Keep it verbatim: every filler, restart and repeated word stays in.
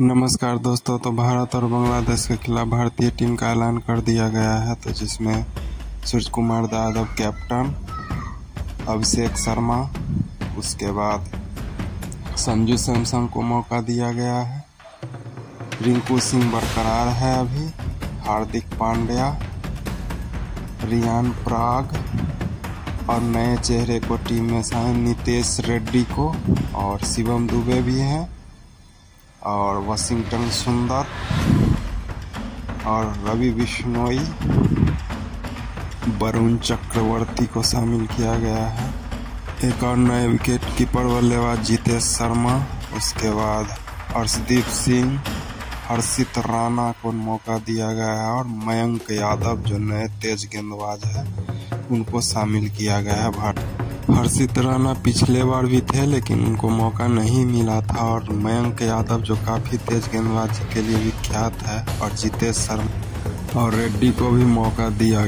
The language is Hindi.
नमस्कार दोस्तों, तो भारत और बांग्लादेश के खिलाफ भारतीय टीम का ऐलान कर दिया गया है। तो जिसमें सूर्य कुमार यादव कैप्टन, अभिषेक शर्मा, उसके बाद संजू सैमसन को मौका दिया गया है, रिंकू सिंह बरकरार है अभी, हार्दिक पांड्या, रियान पराग और नए चेहरे को टीम में शामिल नितेश रेड्डी को और शिवम दुबे भी हैं और वाशिंगटन सुंदर और रवि बिश्नोई, वरुण चक्रवर्ती को शामिल किया गया है। एक और नए विकेट कीपर बल्लेबाज जितेश शर्मा, उसके बाद अर्शदीप सिंह, हर्षित राणा को मौका दिया गया है और मयंक यादव जो नए तेज गेंदबाज है उनको शामिल किया गया है। भारत हर्षित राणा पिछले बार भी थे लेकिन उनको मौका नहीं मिला था और मयंक यादव जो काफ़ी तेज गेंदबाजी के लिए विख्यात है और जितेश शर्मा और रेड्डी को भी मौका दिया गया।